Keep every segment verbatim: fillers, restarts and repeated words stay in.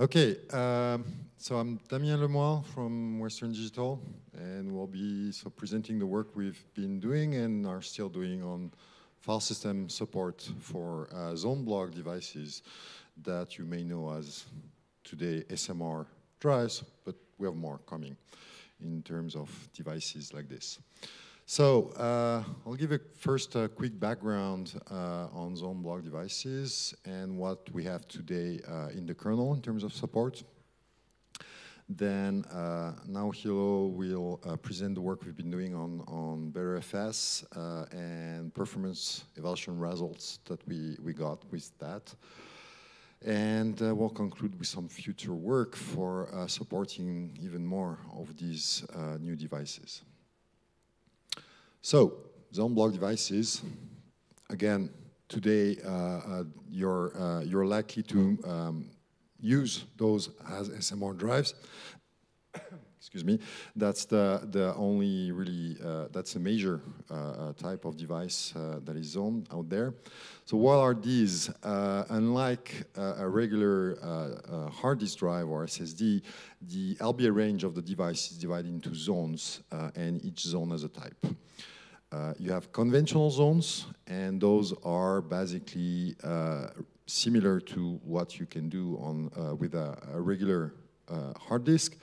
Okay, um, so I'm Damien Lemoal from Western Digital, and we'll be so presenting the work we've been doing and are still doing on file system support for uh, zone block devices that you may know as today S M R drives, but we have more coming in terms of devices like this. So uh, I'll give a first a quick background uh, on zone block devices and what we have today uh, in the kernel in terms of support. Then uh, Naohiro will uh, present the work we've been doing on, on Btrfs uh, and performance evaluation results that we, we got with that. And uh, we'll conclude with some future work for uh, supporting even more of these uh, new devices. So, zone block devices, again, today uh, uh, you're, uh, you're likely to um, use those as S M R drives. Excuse me. That's the, the only really, uh, that's a major uh, type of device uh, that is zoned out there. So what are these? Uh, unlike uh, a regular uh, uh, hard disk drive or S S D, the L B A range of the device is divided into zones uh, and each zone has a type. Uh, you have conventional zones, and those are basically uh, similar to what you can do on uh, with a, a regular uh, hard disk,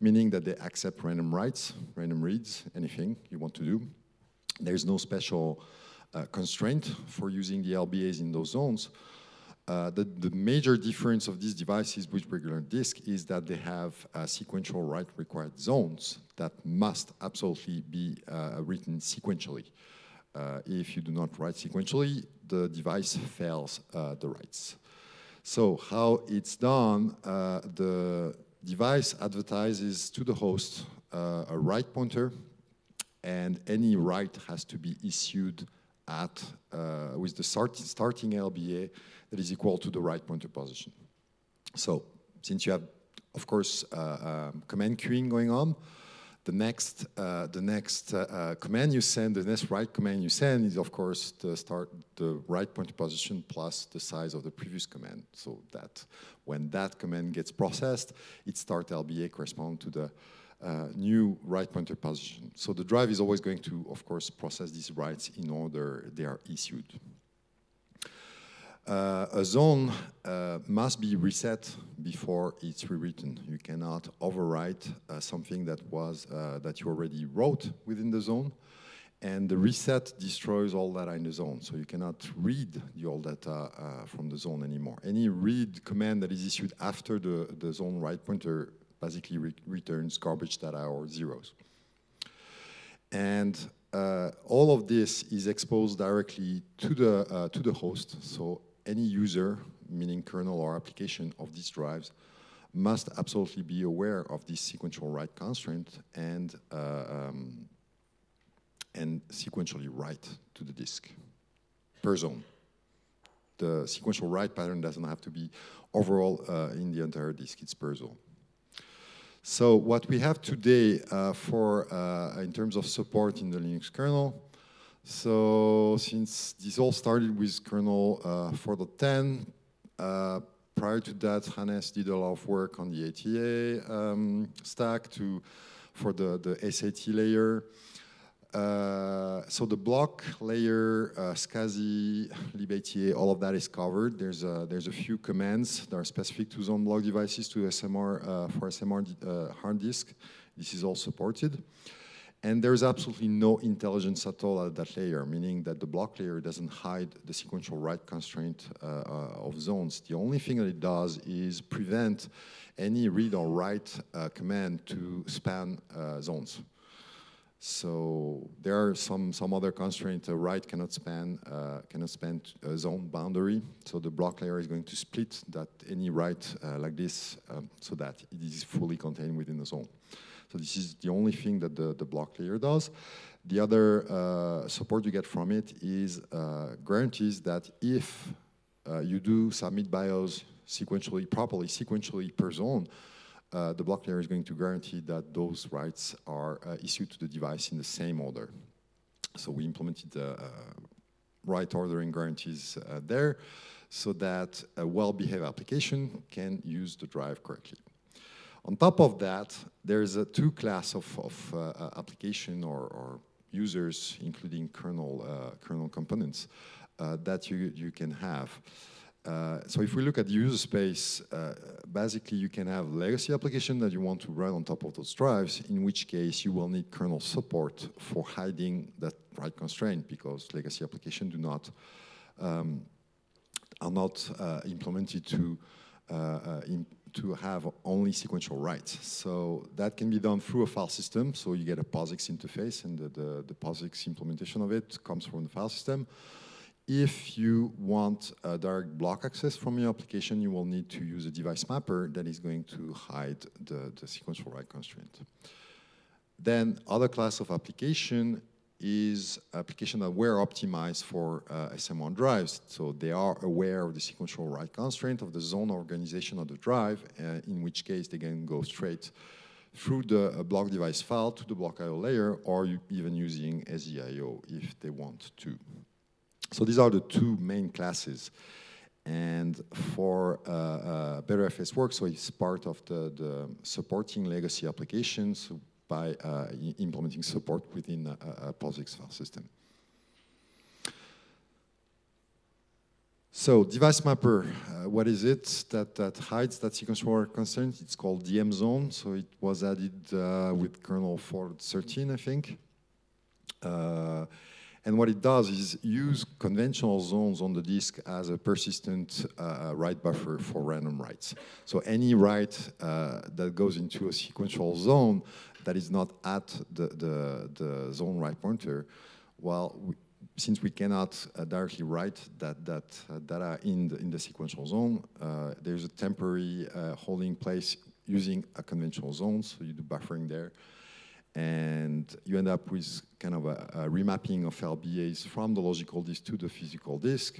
meaning that they accept random writes, random reads, anything you want to do. There's no special uh, constraint for using the L B As in those zones. Uh, the, the major difference of these devices with regular disk is that they have uh, sequential write required zones that must absolutely be uh, written sequentially. Uh, if you do not write sequentially, the device fails uh, the writes. So how it's done, uh, the device advertises to the host uh, a write pointer, and any write has to be issued at uh, with the start, starting L B A that is equal to the write pointer position. So since you have, of course, uh, um, command queuing going on, the next uh, the next uh, uh, command you send, the next write command you send is of course the start the write pointer position plus the size of the previous command. So that when that command gets processed, it start L B A correspond to the Uh, new write pointer position. So the drive is always going to, of course, process these writes in order they are issued. Uh, a zone uh, must be reset before it's rewritten. You cannot overwrite uh, something that was uh, that you already wrote within the zone, and the reset destroys all data in the zone. So you cannot read the old data uh, from the zone anymore. Any read command that is issued after the, the zone write pointer basically re returns garbage data or zeros. And uh, all of this is exposed directly to the, uh, to the host, so any user, meaning kernel or application of these drives, must absolutely be aware of this sequential write constraint and, uh, um, and sequentially write to the disk per zone. The sequential write pattern doesn't have to be overall uh, in the entire disk, it's per zone. So what we have today uh, for uh, in terms of support in the Linux kernel, so since this all started with kernel uh, four point ten, uh, prior to that, Hannes did a lot of work on the A T A um, stack to for the, the S A T layer. Uh, so the block layer, uh, SCSI, libATA, all of that is covered. There's a, there's a few commands that are specific to zone block devices, to S M R, uh, for S M R uh, hard disk. This is all supported. And there's absolutely no intelligence at all at that layer, meaning that the block layer doesn't hide the sequential write constraint uh, uh, of zones. The only thing that it does is prevent any read or write uh, command to span uh, zones. So there are some some other constraints. A write cannot span uh, cannot span a zone boundary. So the block layer is going to split that any write uh, like this, um, so that it is fully contained within the zone. So this is the only thing that the the block layer does. The other uh, support you get from it is uh, guarantees that if uh, you do submit BIOS sequentially properly, sequentially per zone, Uh, the block layer is going to guarantee that those writes are uh, issued to the device in the same order. So we implemented uh, uh, write ordering guarantees uh, there so that a well-behaved application can use the drive correctly. On top of that, there's a two class of, of uh, application or, or users, including kernel, uh, kernel components, uh, that you, you can have. Uh, so if we look at user space, uh, basically you can have legacy application that you want to run on top of those drives, in which case you will need kernel support for hiding that write constraint, because legacy applications do not, um, are not uh, implemented to, uh, uh, in, to have only sequential writes. So that can be done through a file system, so you get a POSIX interface, and the, the, the POSIX implementation of it comes from the file system. If you want a direct block access from your application, you will need to use a device mapper that is going to hide the, the sequential write constraint. Then other class of application is application that were optimized for uh, S M R drives. So they are aware of the sequential write constraint of the zone organization of the drive, uh, in which case they can go straight through the uh, block device file to the block I O layer, or you even using S E I O if they want to. So these are the two main classes, and for uh, uh, Btrfs work, so it's part of the, the supporting legacy applications by uh, implementing support within a, a POSIX file system. So device mapper, uh, what is it that, that hides that sequential write constraint? It's called D M zone, so it was added uh, with kernel four point thirteen, I think. Uh, And what it does is use conventional zones on the disk as a persistent uh, write buffer for random writes. So any write uh, that goes into a sequential zone that is not at the, the, the zone write pointer, well, we, since we cannot uh, directly write that, that uh, data in the, in the sequential zone, uh, there's a temporary uh, holding place using a conventional zone, so you do buffering there. And you end up with kind of a, a remapping of L B As from the logical disk to the physical disk.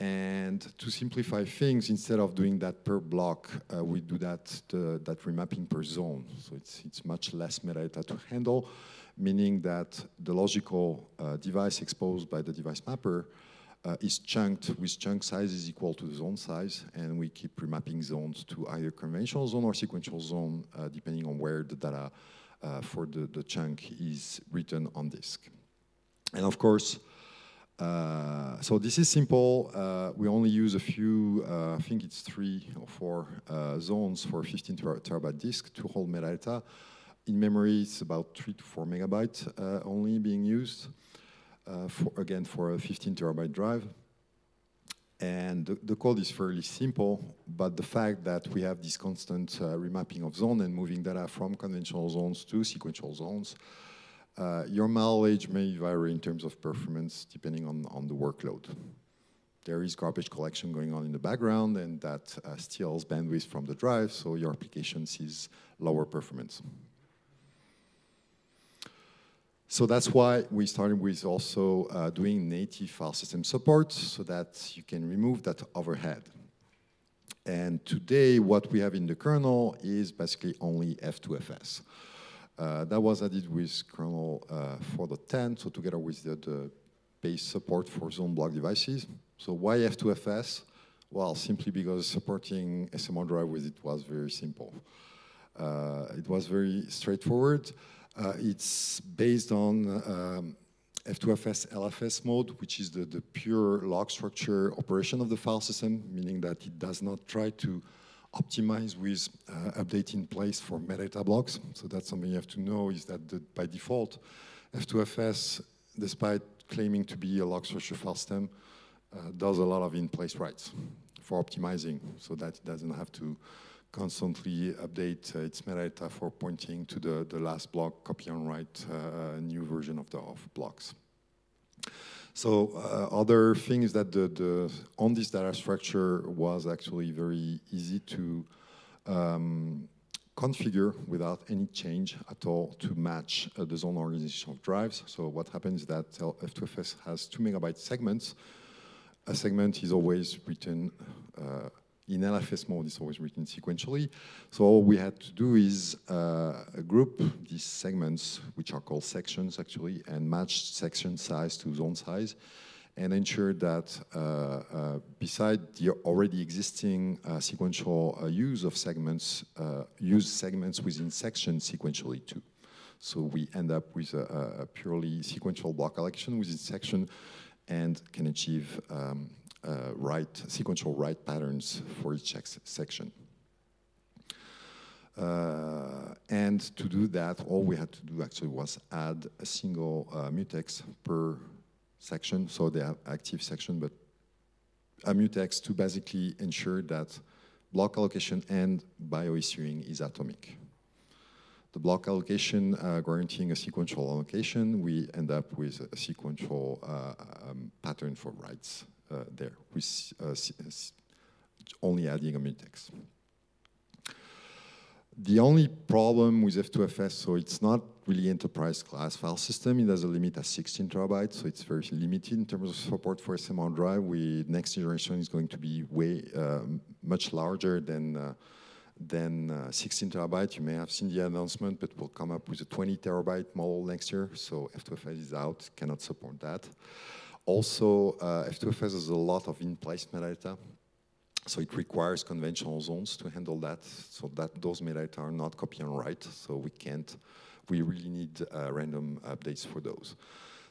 And to simplify things, instead of doing that per block, uh, we do that, uh, that remapping per zone. So it's, it's much less metadata to handle, meaning that the logical uh, device exposed by the device mapper uh, is chunked with chunk sizes equal to the zone size, and we keep remapping zones to either conventional zone or sequential zone, uh, depending on where the data Uh, for the, the chunk is written on disk. And of course, uh, so this is simple. Uh, we only use a few, uh, I think it's three or four uh, zones for fifteen terabyte disk to hold metadata. In memory, it's about three to four megabytes uh, only being used, uh, for, again, for a fifteen terabyte drive. And the, the code is fairly simple, but the fact that we have this constant uh, remapping of zone and moving data from conventional zones to sequential zones, uh, your mileage may vary in terms of performance depending on, on the workload. There is garbage collection going on in the background, and that uh, steals bandwidth from the drive, so your application sees lower performance. So that's why we started with also uh, doing native file system support, so that you can remove that overhead. And today, what we have in the kernel is basically only F two F S. Uh, that was added with kernel uh, four point ten, so together with the, the base support for zone block devices. So why F two F S? Well, simply because supporting S M R drive with it was very simple. Uh, it was very straightforward. Uh, it's based on um, F two F S L F S mode, which is the, the pure log structure operation of the file system, meaning that it does not try to optimize with uh, update in place for metadata blocks. So that's something you have to know, is that the, by default, F two F S, despite claiming to be a log structure file system, uh, does a lot of in-place writes for optimizing, so that it doesn't have to constantly update uh, its metadata for pointing to the, the last block, copy and write uh, new version of the of blocks. So uh, other thing is that the, the on this data structure was actually very easy to um, configure without any change at all to match uh, the zone organization of drives. So what happens is that F two F S has two megabyte segments. A segment is always written uh, in L F S mode, it's always written sequentially. So all we had to do is uh, group these segments, which are called sections actually, and match section size to zone size. and ensure that uh, uh, beside the already existing uh, sequential uh, use of segments, uh, use segments within sections sequentially too. So we end up with a, a purely sequential block collection within section and can achieve um, uh, write, sequential write patterns for each section. Uh, and to do that, all we had to do actually was add a single uh, mutex per section, so they have active section, but a mutex to basically ensure that block allocation and bio-issuing is atomic. The block allocation uh, guaranteeing a sequential allocation, we end up with a sequential uh, um, pattern for writes uh, there, with uh, only adding a mutex. The only problem with F two F S, so it's not really enterprise class file system. It has a limit at sixteen terabytes, so it's very limited in terms of support for S M R drive. We next generation is going to be way uh, much larger than uh, than uh, sixteen terabytes. You may have seen the announcement, but we'll come up with a twenty terabyte model next year. So F two F S is out, cannot support that. Also, uh, F two F S has a lot of in-place metadata. So it requires conventional zones to handle that, so that those metadata are not copy and write, so we can't, we really need uh, random updates for those.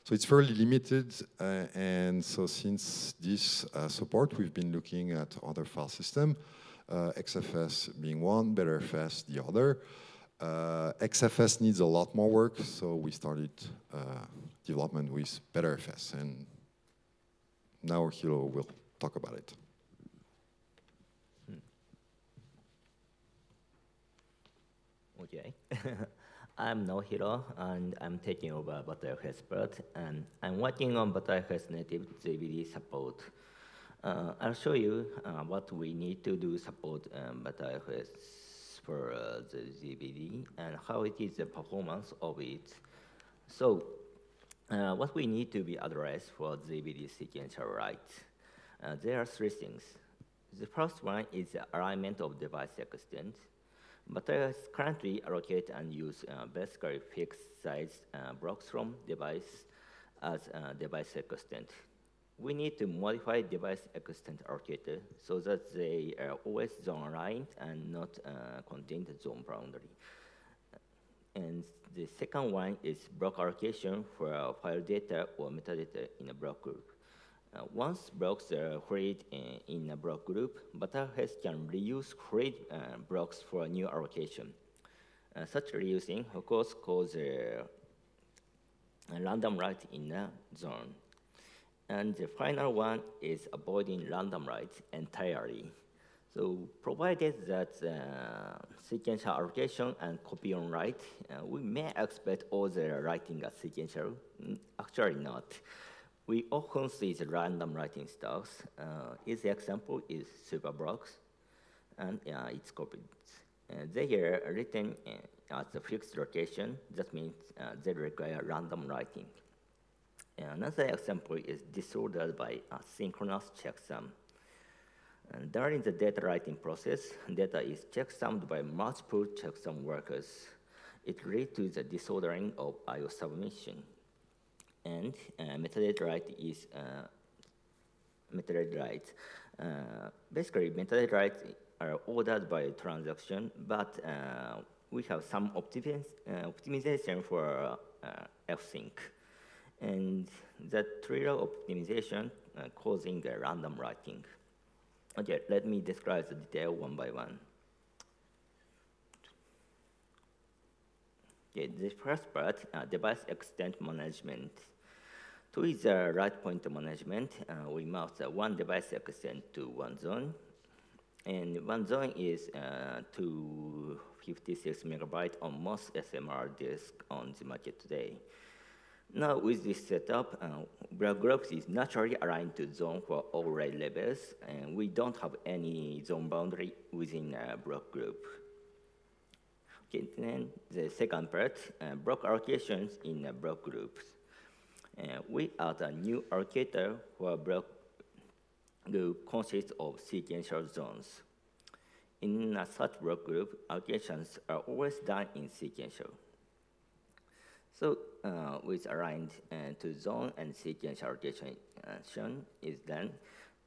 So it's fairly limited, uh, and so since this uh, support, we've been looking at other file system, uh, X F S being one, Btrfs the other. Uh, X F S needs a lot more work, so we started uh, development with Btrfs, and Naohiro will talk about it. Okay, I'm Naohiro, and I'm taking over Btrfs part, and I'm working on Btrfs native Z B D support. Uh, I'll show you uh, what we need to do support um, Btrfs for uh, the Z B D and how it is the performance of it. So, uh, what we need to be addressed for Z B D sequential write. Uh, there are three things. The first one is the alignment of device extent. Btrfs currently allocate and use uh, basically fixed size uh, blocks from device as uh, device extent. We need to modify device extent allocator so that they are always zone aligned and not uh, contain the zone boundary. And the second one is block allocation for file data or metadata in a block group. Uh, once blocks are freed in, in a block group, Btrfs can reuse freed uh, blocks for a new allocation. Uh, such reusing, of course, causes uh, a random write in a zone. And the final one is avoiding random writes entirely. So, provided that uh, sequential allocation and copy on write, uh, we may expect all the writing as sequential. Actually, not. We often see the random writing styles. Uh, his example is superblocks, and uh, it's copied. Uh, they are written uh, at a fixed location. That means uh, they require random writing. Another example is disordered by asynchronous checksum. And during the data writing process, data is checksummed by multiple checksum workers. It leads to the disordering of I O submission. And uh, metadata write is uh, metadata write. Uh, basically, metadata writes are ordered by transaction, but uh, we have some optimiz uh, optimization for uh, F-sync, and that trigger optimization uh, causing a random writing. Okay, let me describe the detail one by one. Okay, the first part, uh, device extent management. To is the write pointer management. Uh, we map the one device extent to one zone, and one zone is uh, two hundred fifty-six megabytes on most S M R disks on the market today. Now, with this setup, uh, block groups is naturally aligned to zone for all write levels, and we don't have any zone boundary within a block group. Okay, then the second part, uh, block allocations in uh, block groups. Uh, we add a new allocator for block group consists of sequential zones. In a such block group, allocations are always done in sequential. So uh, with aligned uh, to zone and sequence allocation action is done.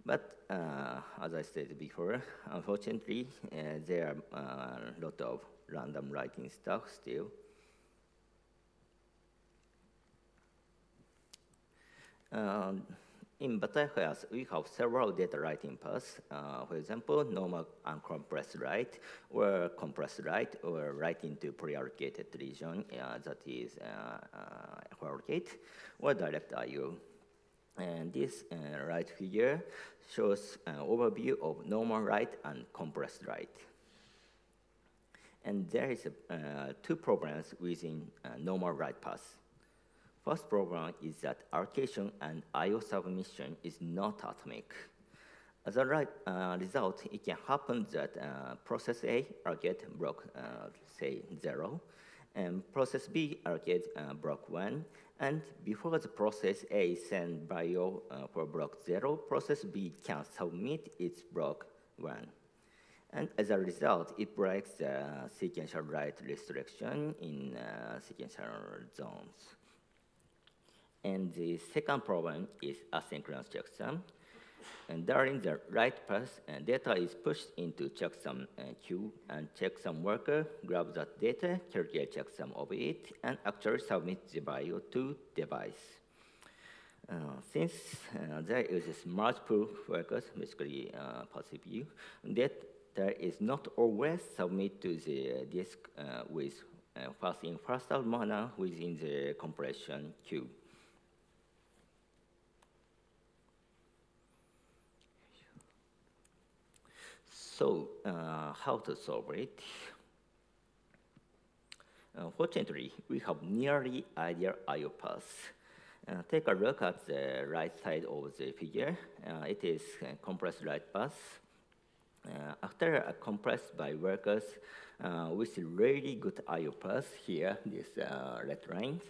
But uh, as I said before, unfortunately, uh, there are a lot of random writing stuff still. Um, in Btrfs, we have several data writing paths. Uh, for example, normal uncompressed write, or compressed write, or writing to pre-allocated region, uh, that is uh, uh, allocate, or direct I O. And this uh, right figure shows an overview of normal write and compressed write. And there is uh, two problems within uh, normal write path. First problem is that allocation and I O submission is not atomic. As a right, uh, result, it can happen that uh, process A allocates block, uh, say, zero, and process B allocates uh, block one, and before the process A sends bio uh, for block zero, process B can submit its block one. And as a result, it breaks the uh, sequential write restriction in uh, sequential zones. And the second problem is asynchronous checksum. And during the write path, uh, data is pushed into checksum uh, queue, and checksum worker grabs that data, calculates checksum of it, and actually submits the bio to device. Uh, since uh, there is a smart pool workers, basically uh, passive view, data is not always submitted to the disk uh, with uh, first in first out manner within the compression queue. So, uh, how to solve it? Uh, fortunately, we have nearly ideal I O paths. Uh, take a look at the right side of the figure. Uh, it is a compressed write path. Uh, after a compressed by workers uh, with really good I O paths here, these uh, red lines.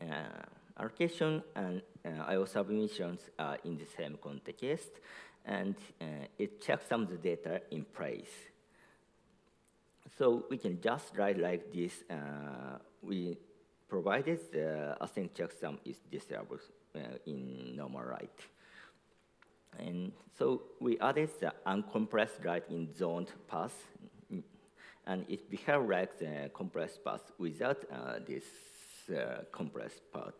Uh, allocation and uh, I O submissions are in the same context, and uh, it checks some of the data in place. So we can just write like this, uh, we provided the async checksum is disabled uh, in normal write. And so we added the uncompressed write in zoned path, and it behaves like the compressed path without uh, this uh, compressed part.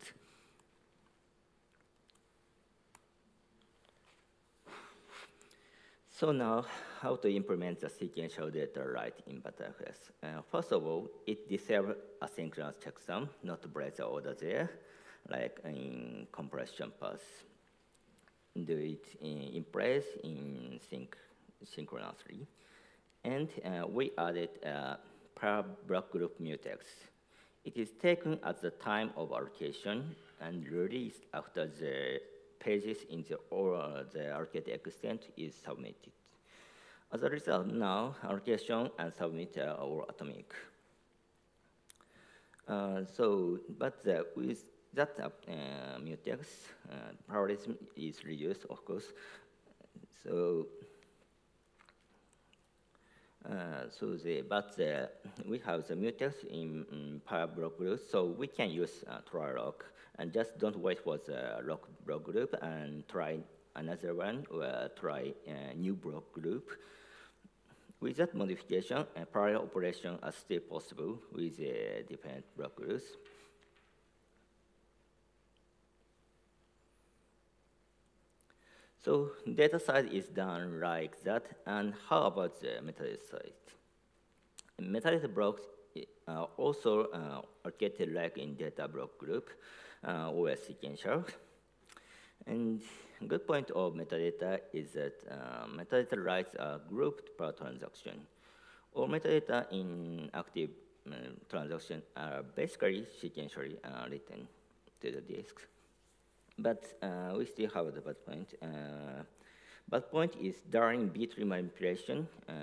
So now, how to implement the sequential data write in Btrfs? Uh, first of all, it disables asynchronous checksum, not break the order there, like in compression pass. Do it in, in place in sync synchronously, and uh, we added uh, per block group mutex. It is taken at the time of allocation and released after the pages in the or uh, the allocate extent is submitted. As a result, now allocation and submit are atomic. Uh, so, but the, with that uh, mutex, uh, parallelism is reduced, of course. So, uh, so the but the, we have the mutex in, in per block group, so we can use uh, try lock. And just don't wait for the lock block group and try another one or try a new block group. With that modification, a parallel operation is still possible with the different block groups. So data size is done like that. And how about the metadata size? Metadata blocks are also uh, allocated like in data block group. Uh, or sequential. And a good point of metadata is that uh, metadata writes are grouped per transaction. All metadata in active uh, transaction are basically sequentially uh, written to the disk. But uh, we still have the bad point. Uh, bad point is during B tree manipulation, uh,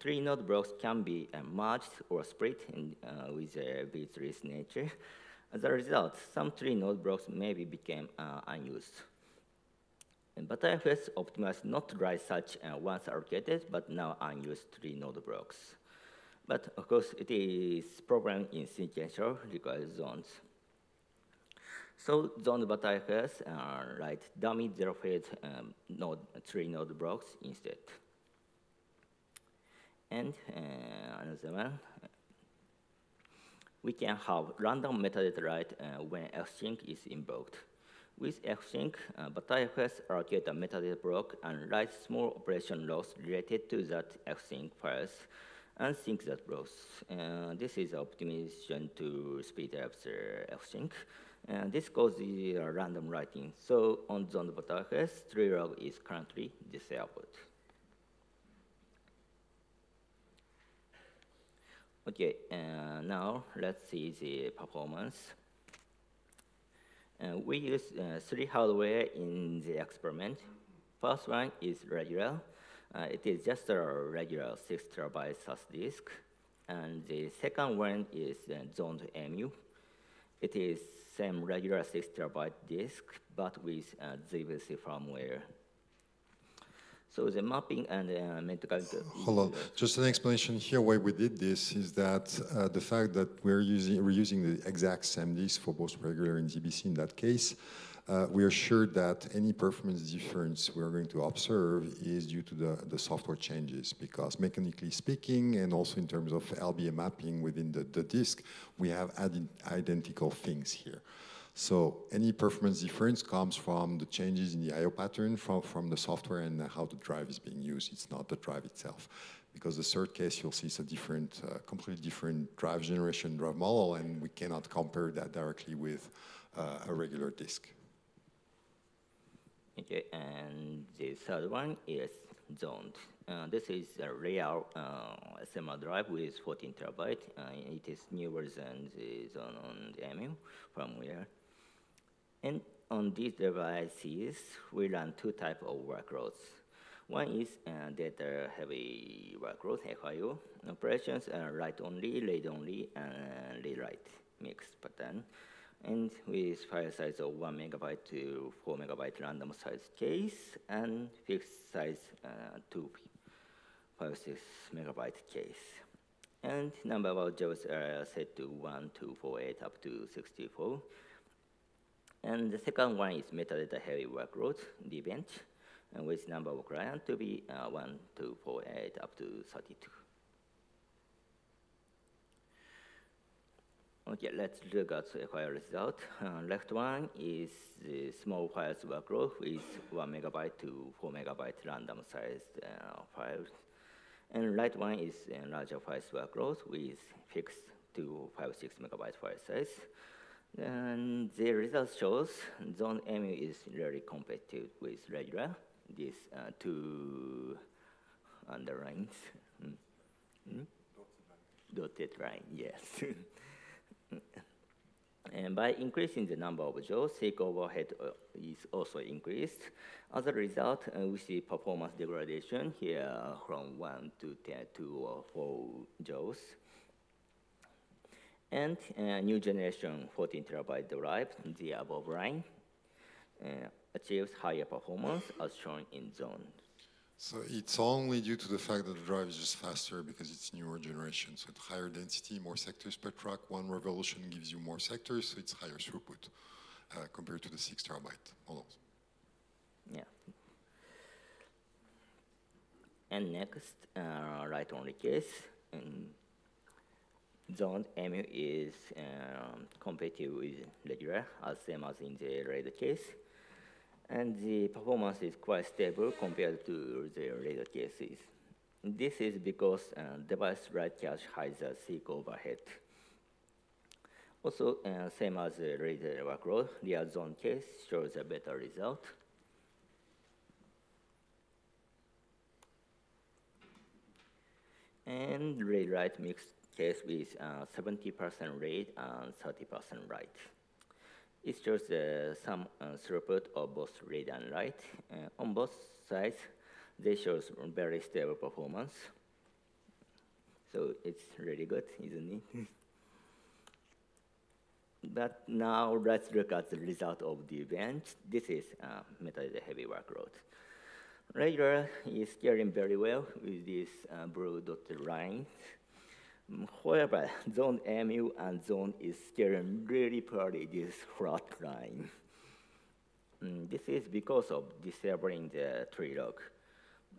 tree node blocks can be uh, merged or split in, uh, with uh, B tree's nature. As a result, some tree node blocks maybe became uh, unused. And Btrfs optimized not to write such uh, once allocated, but now unused tree node blocks. But of course, it is programmed in sequential required zones. So zone Btrfs are like dummy zero phase um, node, three node blocks instead. And uh, another one, we can have random metadata write uh, when F sync is invoked. With F sync, uh, Btrfs allocate a metadata block and write small operation loss related to that F sync files and sync that blocks. Uh, this is optimization to speed up the F sync. Uh, this causes uh, random writing. So on zone Btrfs, treelog is currently disabled. Okay, uh, now let's see the performance. Uh, we use uh, three hardware in the experiment. First one is regular. Uh, it is just a regular six terabyte S A S disk. And the second one is uh, zoned E M U. It is same regular six terabyte disk, but with uh, Z B C firmware. So the mapping and uh, medical... Hold on, just an explanation here why we did this is that uh, the fact that we're using, we're using the exact same disk for both regular and Z B C in that case, uh, we are sure that any performance difference we're going to observe is due to the, the software changes, because mechanically speaking and also in terms of L B A mapping within the, the disk, we have identical things here. So any performance difference comes from the changes in the I O pattern from, from the software and how the drive is being used. It's not the drive itself. Because the third case, you'll see it's a different, uh, completely different drive generation, drive model, and we cannot compare that directly with uh, a regular disk. Okay, and the third one is zoned. Uh, this is a real uh, S M R drive with fourteen terabytes. Uh, it is newer than the zone on the E M U firmware. And on these devices, we run two types of workloads. One is uh, data-heavy workload, F I O. Operations are write-only, read-only, and read-write mixed pattern. And with file size of one megabyte to four megabyte random size case, and fixed size uh, to five six megabyte case. And number of jobs are set to one, two, four, eight, up to sixty-four. And the second one is metadata heavy workload, DBench, and with number of clients to be uh, one, two, four, eight, up to thirty-two. Okay, let's look at the file result. Uh, left one is the small files workload with one megabyte to four megabyte random sized uh, files. And right one is uh, larger files workload with fixed to five, six megabyte file size. And the result shows zone E M U is really competitive with regular, these uh, two underlines. Mm. Mm? Dotted line, yes. And by increasing the number of jobs, seek overhead uh, is also increased. As a result, uh, we see performance degradation here from one to ten, two or four jobs. And uh, new generation fourteen terabyte drive, the above line, uh, achieves higher performance as shown in zone. So it's only due to the fact that the drive is just faster because it's newer generation. So it's higher density, more sectors per track. One revolution gives you more sectors, so it's higher throughput uh, compared to the six terabyte models. Yeah. And next, uh, write-only case. Um, Zoned E M U is um, competitive with regular, as same as in the read case. And the performance is quite stable compared to the read cases. This is because uh, device write cache hides a seek overhead. Also, uh, same as the read workload, real zone case shows a better result. And read-write mixed case with seventy percent uh, read and thirty percent write. It shows uh, some uh, throughput of both read and write. Uh, on both sides, they show very stable performance. So it's really good, isn't it? But now let's look at the result of the event. This is uh, metadata heavy workload. Regular is scaling very well with this uh, blue dotted line. However, zone M U and zone is still really poorly this flat line. Mm, this is because of disabling the tree log.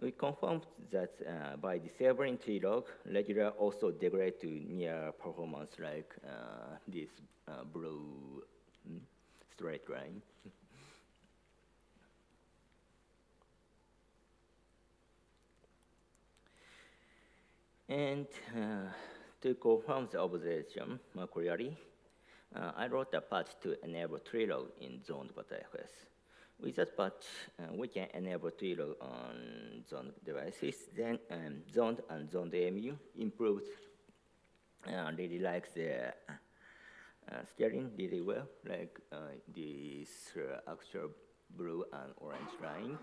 We confirmed that uh, by disabling tree log, regular also degrade to near performance like uh, this uh, blue mm, straight line. And uh, to confirm the observation more clearly, uh, I wrote a patch to enable tree log in zoned Btrfs. With that patch, uh, we can enable tree log on zoned devices. Then um, zoned and zoned A M U improved, uh, really likes the uh, steering really well, like uh, this uh, actual blue and orange line.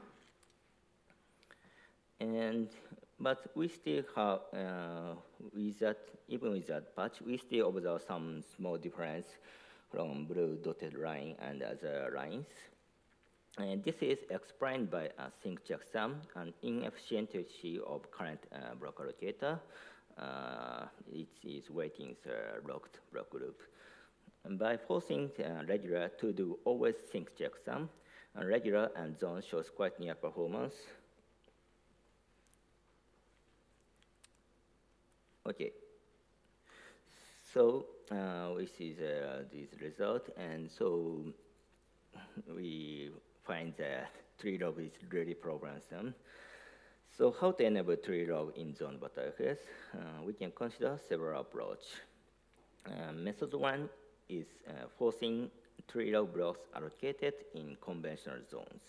And but we still have, uh, with that, even with that patch, we still observe some small difference from blue dotted line and other lines. And this is explained by a sync checksum, an inefficiency of current uh, block allocator. Uh, it is waiting the locked block group. And by forcing uh, regular to do always sync checksum, uh, regular and zone shows quite near performance. Okay, so uh, we see the, this result, and so we find that tree log is really problematic. So how to enable tree log in zone Btrfs? Uh, we can consider several approaches. Uh, method one is uh, forcing tree log blocks allocated in conventional zones.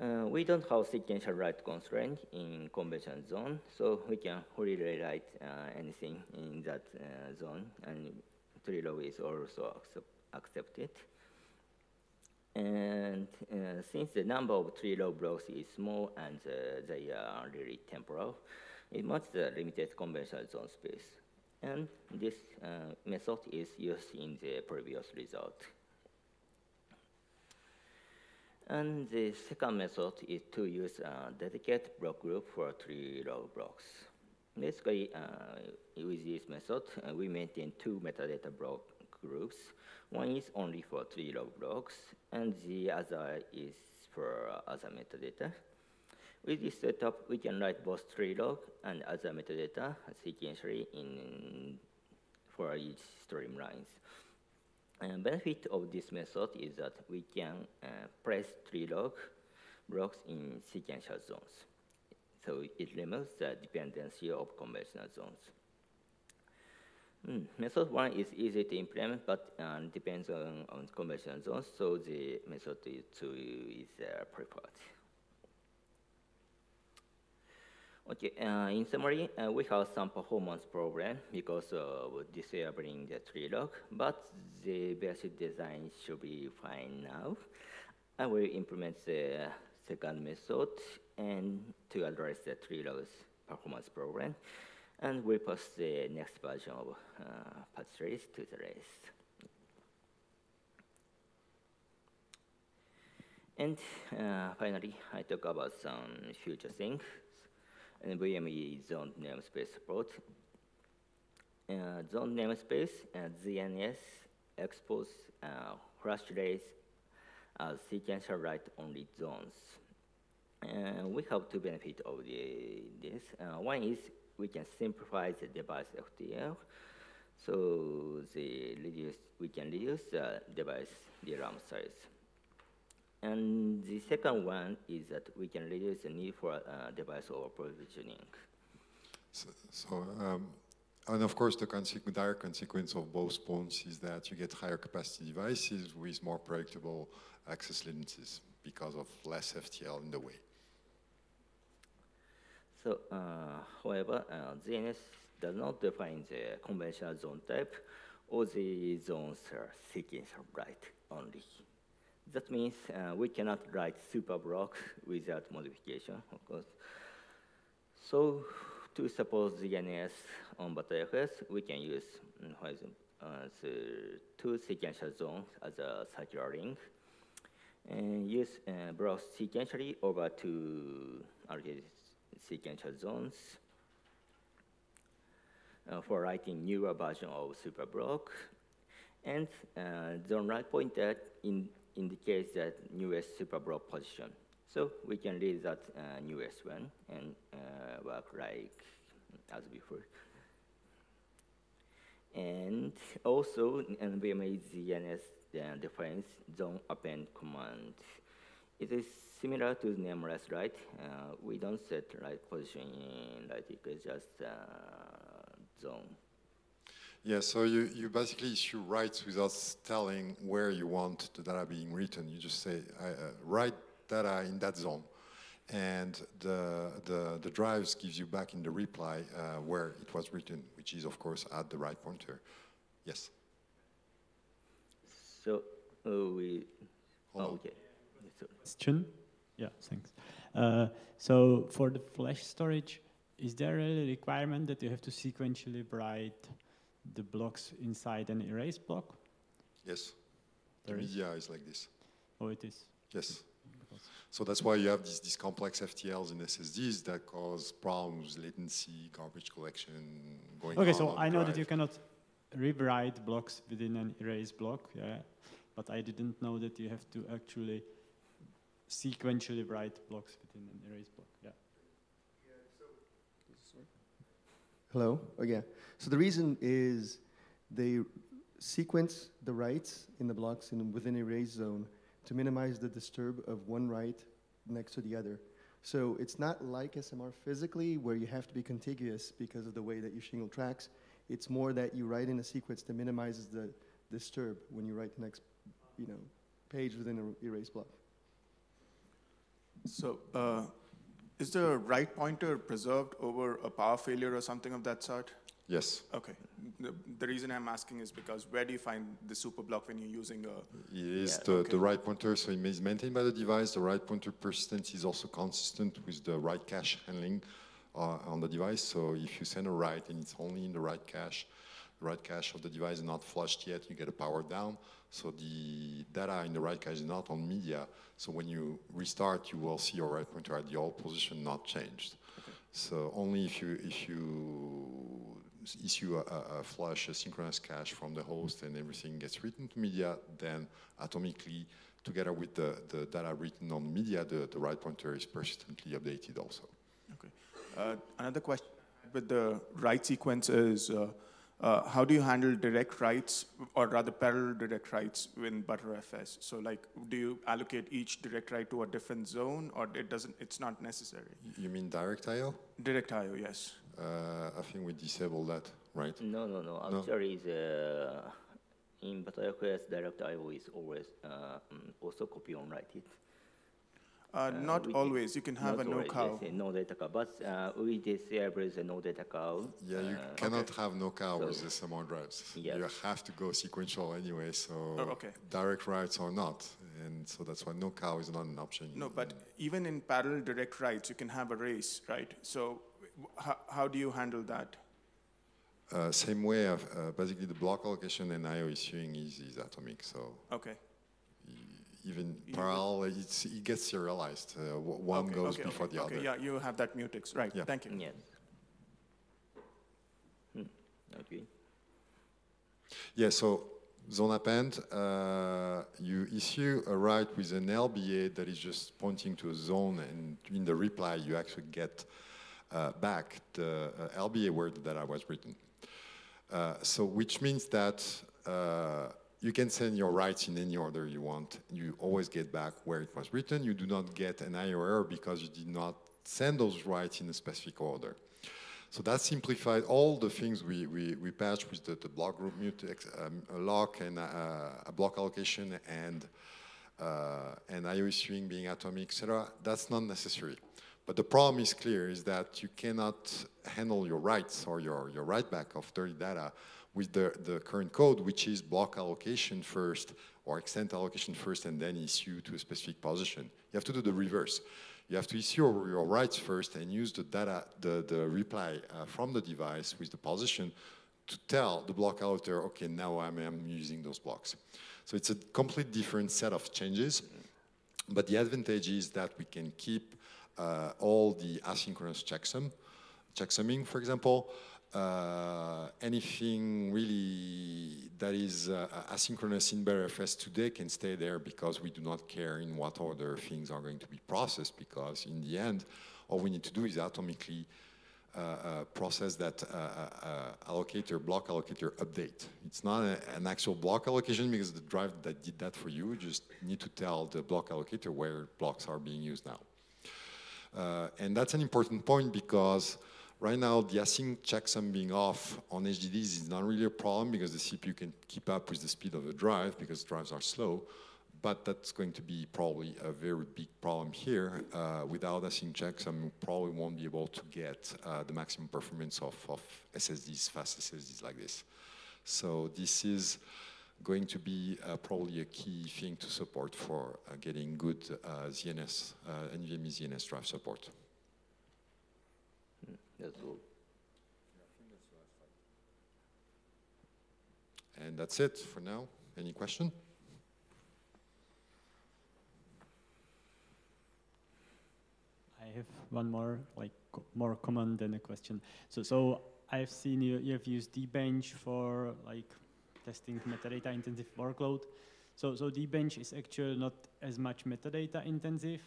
Uh, we don't have sequential write constraint in conventional zone, so we can freely write uh, anything in that uh, zone, and tree log is also accept accepted. And uh, since the number of tree log blocks is small and uh, they are really temporal, it matches the limited conventional zone space. And this uh, method is used in the previous result. And the second method is to use a dedicated block group for tree log blocks. Basically, uh, with this method, uh, we maintain two metadata block groups. One is only for tree log blocks, and the other is for other metadata. With this setup, we can write both tree log and other metadata sequentially in for each streamlines. The benefit of this method is that we can uh, place tree log blocks in sequential zones. So it removes the dependency of conventional zones. Mm. Method one is easy to implement, but uh, depends on, on conventional zones, so the method two is uh, preferred. Okay, uh, in summary, uh, we have some performance problem because of disabling the tree log, but the basic design should be fine now. I will implement the second method and to address the tree log's performance problem, and we pass the next version of uh, patch trace to the rest. And uh, finally, I talk about some future things. N V M E zone namespace support. Uh, zone namespace, uh, Z N S expose uh, flash arrays as sequential write-only zones. Uh, we have two benefits of the, this. Uh, one is we can simplify the device F T L, so the reduce, we can reduce the device D RAM size. And the second one is that we can reduce the need for uh, device over-provisioning. So, so um, and of course, the consequ dire consequence of both points is that you get higher capacity devices with more predictable access limits because of less F T L in the way. So, uh, however, uh, Z N S does not define the conventional zone type or the zones are sequential write only. That means uh, we cannot write super block without modification, of course. So to support Z N S on Btrfs, we can use uh, the two sequential zones as a circular link and use uh, blocks sequentially over two allocated sequential zones. uh, for writing newer version of superblock. And uh, zone right pointer in indicates that newest superblock position. So we can read that uh, newest one and uh, work like as before. And also N V M E Z N S then defines zone append command. It is similar to the nameless write. Uh, we don't set write position in write equals just uh, zone. Yeah, so you, you basically issue writes without telling where you want the data being written. You just say, I, uh, write data in that zone. And the, the, the drives gives you back in the reply uh, where it was written, which is, of course, at the right pointer. Yes? So, uh, we... Hold oh, on. Okay. Question? Yeah, thanks. Uh, so, for the flash storage, is there a requirement that you have to sequentially write the blocks inside an erase block? Yes. There the media is? is like this. Oh, it is? Yes. So that's why you have these, these complex F T Ls and S S Ds that cause problems, latency, garbage collection, going okay, on. Okay, so on I drive. know that you cannot rewrite blocks within an erase block, yeah, but I didn't know that you have to actually sequentially write blocks within an erase block, yeah. Hello, again. So the reason is they sequence the writes in the blocks in, within erase zone to minimize the disturb of one write next to the other. So it's not like S M R physically where you have to be contiguous because of the way that you shingle tracks. It's more that you write in a sequence that minimizes the disturb when you write the next you know, page within an erase block. So. Uh Is the right pointer preserved over a power failure or something of that sort? Yes. Okay. The, the reason I'm asking is because where do you find the superblock when you're using a... It is yeah, the, okay. the right pointer, so it is maintained by the device. The right pointer persistence is also consistent with the write cache handling uh, on the device. So if you send a write and it's only in the write cache, the write cache of the device is not flushed yet, you get a power down. So the data in the write cache is not on media. So when you restart, you will see your write pointer at the old position not changed. Okay. So only if you if you issue a, a flush, a synchronous cache from the host, and everything gets written to media, then atomically, together with the, the data written on media, the, the write pointer is persistently updated also. Okay. Uh, another question with the write sequence is. Uh, Uh, how do you handle direct writes, or rather parallel direct writes in Btrfs? So like, do you allocate each direct write to a different zone, or it doesn't, it's not necessary? You mean direct I O? Direct I O, yes. Uh, I think we disable that, right? No, no, no. Actually, no? The, in Btrfs, direct I O is always uh, also copy on write it. Uh, not uh, always. You can have a no cow. No data cow, but uh, we disable the no data cow. Yeah, you uh, cannot okay. have no cow so with the S M R drives. Yes. You have to go sequential anyway. So oh, okay. direct writes or not, and so that's why no cow is not an option. No, but even in parallel direct writes, you can have a race, right? So how how do you handle that? Uh, same way. Of, uh, basically, the block allocation and I O issuing is, is atomic. So okay. Even parallel, it's, it gets serialized. Uh, one okay, goes okay, before okay, the okay, other. Yeah, you have that mutex, right? Yeah. Thank you. Yes. Hmm. Okay. Yeah. So zone append, uh, you issue a write with an L B A that is just pointing to a zone, and in the reply, you actually get uh, back the uh, L B A where the data was written. Uh, so which means that. Uh, You can send your writes in any order you want. You always get back where it was written. You do not get an I O error because you did not send those writes in a specific order. So that simplified all the things we, we, we patched with the, the block group mutex, um, a lock and uh, a block allocation and, uh, and I O issuing being atomic, et cetera. That's not necessary. But the problem is clear, is that you cannot handle your writes or your, your writeback of dirty data with the, the current code, which is block allocation first or extent allocation first and then issue to a specific position. You have to do the reverse. You have to issue your writes first and use the data, the, the reply uh, from the device with the position to tell the block allocator, okay, now I'm, I'm using those blocks. So it's a complete different set of changes, but the advantage is that we can keep uh, all the asynchronous checksum, checksumming, for example, uh, anything really that is uh, asynchronous in B T R F S today can stay there, because we do not care in what order things are going to be processed, because in the end, all we need to do is atomically uh, uh, process that uh, uh, allocator, block allocator update. It's not a, an actual block allocation, because the drive that did that for you just need to tell the block allocator where blocks are being used now. Uh, and that's an important point, because right now the async checksum being off on H D Ds is not really a problem, because the C P U can keep up with the speed of the drive, because drives are slow. But that's going to be probably a very big problem here. Uh, without async checksum, we probably won't be able to get uh, the maximum performance of, of S S Ds, fast S S Ds like this. So this is going to be uh, probably a key thing to support for uh, getting good uh, Z N S, uh, NVMe Z N S drive support. Mm, that's all. And that's it for now. Any question? I have one more, like co more comment than a question. So, so I've seen you, you have used DBench for like testing metadata intensive workload. So, so DBench is actually not as much metadata intensive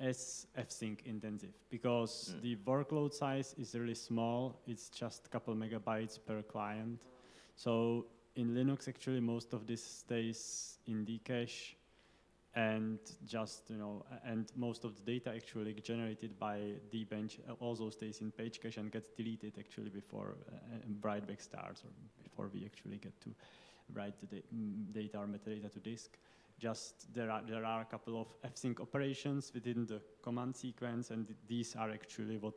as F sync intensive, because mm. the workload size is really small. It's just a couple megabytes per client. So in Linux, actually, most of this stays in dcache, and just, you know, and most of the data actually generated by DBench also stays in page cache and gets deleted actually before uh, writeback starts, or before we actually get to write the da data or metadata to disk. Just there are there are a couple of F sync operations within the command sequence, and th these are actually what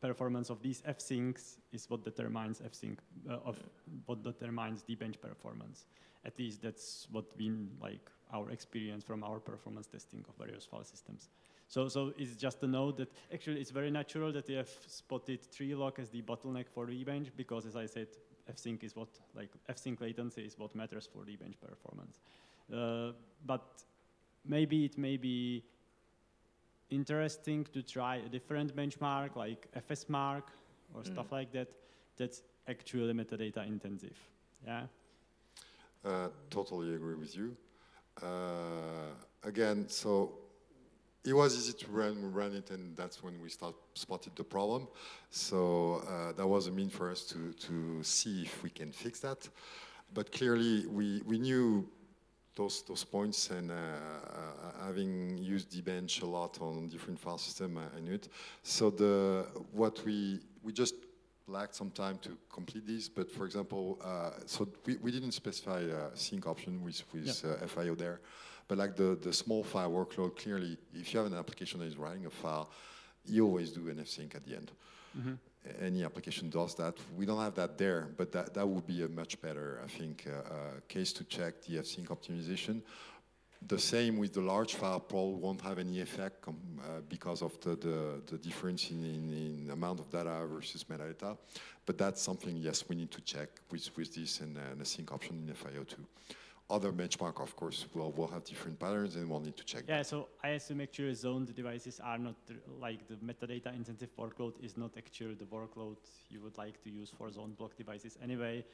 performance of these F syncs is what determines F sync uh, of what determines DBench performance. At least that's what we like. Our experience from our performance testing of various file systems. So, so it's just a note that actually it's very natural that they have spotted Treelock as the bottleneck for DBench, because, as I said, F sync is what, like F sync latency is what matters for DBench performance. Uh, but maybe it may be interesting to try a different benchmark, like F S Mark or mm. stuff like that. That's actually metadata intensive. Yeah. Uh, totally agree with you. Uh, again, so it was easy to run, run it, and that's when we start, spotted the problem. So uh, that was a mean for us to, to see if we can fix that. But clearly, we, we knew those, those points, and uh, uh, having used DBench a lot on different file system, I, I knew it. So the, what we, we just lacked some time to complete these, but for example, uh, so we, we didn't specify a sync option with, with yeah. uh, F I O there, but like the, the small file workload, clearly, if you have an application that is running a file, you always do an F sync at the end. Mm-hmm. Any application does that. We don't have that there, but that, that would be a much better, I think, uh, uh, case to check the F sync optimization. The same with the large file, probably won't have any effect com uh, because of the, the, the difference in, in, in amount of data versus metadata. But that's something, yes, we need to check with, with this and, uh, and a sync option in F I O too. Other benchmark, of course, will will have different patterns, and we'll need to check. Yeah, that. So I assume actually zoned devices are not, like the metadata intensive workload is not actually the workload you would like to use for zone block devices anyway.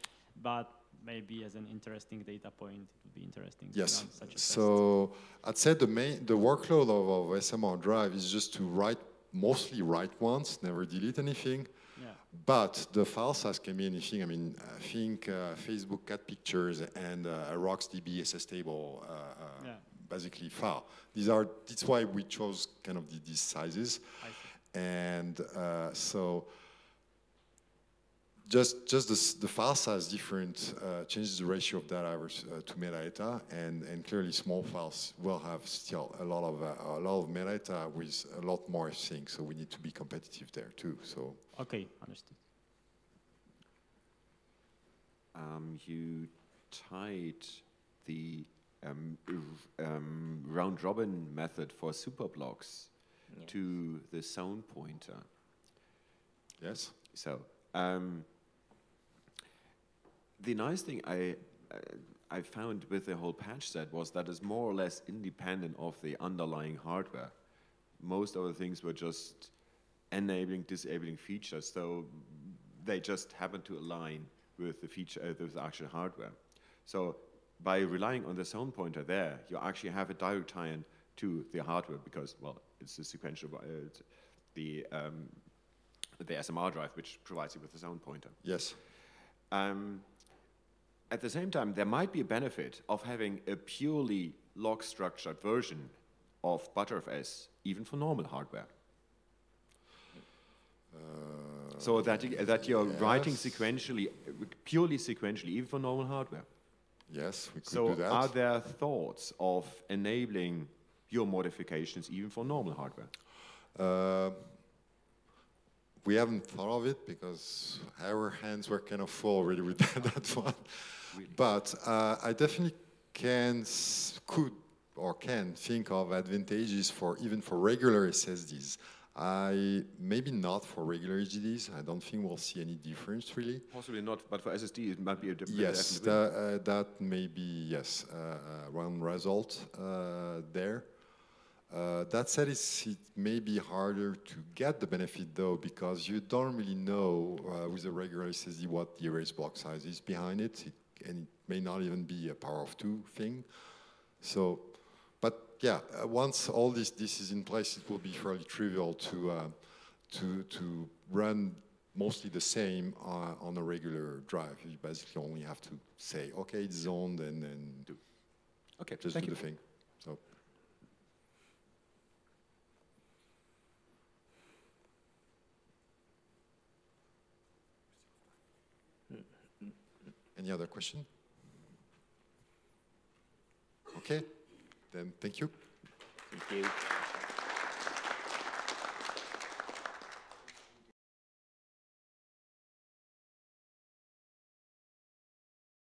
But maybe as an interesting data point, it would be interesting. Yes. To such a so test. I'd say the main, the workload of, of S M R drive is just to write, mostly write once, never delete anything. Yeah. But the file size can be anything. I mean, I think uh, Facebook cat pictures and uh, a RocksDB S S table, uh, yeah. uh, basically file. These are. That's why we chose kind of the, these sizes. I see. And uh, so. Just, just the, the file size different uh, changes the ratio of data uh, to metadata, and, and clearly small files will have still a lot of uh, a lot of metadata with a lot more sync. So we need to be competitive there too. So okay, understood. Um, you tied the um, um, round robin method for superblocks yeah. to the sound pointer. Yes. So. Um, The nice thing I, uh, I found with the whole patch set was that it's more or less independent of the underlying hardware. Most of the things were just enabling, disabling features, so they just happen to align with the feature, uh, with the actual hardware. So by relying on this home pointer there, you actually have a direct tie-in to the hardware because, well, it's the sequential, uh, it's the um, the S M R drive, which provides you with its own pointer. Yes. Um, at the same time, there might be a benefit of having a purely log-structured version of Btrfs, even for normal hardware. Uh, so that, you, that you're yes. writing sequentially, purely sequentially, even for normal hardware. Yes, we could so do that. So are there thoughts of enabling your modifications even for normal hardware? Uh, We haven't thought of it because our hands were kind of full already with that, that one. Really? But uh, I definitely can, could, or can think of advantages for even for regular S S Ds. I maybe not for regular H D Ds. I don't think we'll see any difference really. Possibly not, but for S S D it might be a different. Yes, that, uh, that may be yes uh, one result uh, there. Uh, that said, it's, it may be harder to get the benefit, though, because you don't really know uh, with a regular S S D what the erase block size is behind it, it, and it may not even be a power of two thing. So, but yeah, uh, once all this this is in place, it will be fairly trivial to uh, to to run mostly the same uh, on a regular drive. You basically only have to say, okay, it's zoned, and then do okay, just do the thing. So. Any other question? Okay, then thank you. Thank you.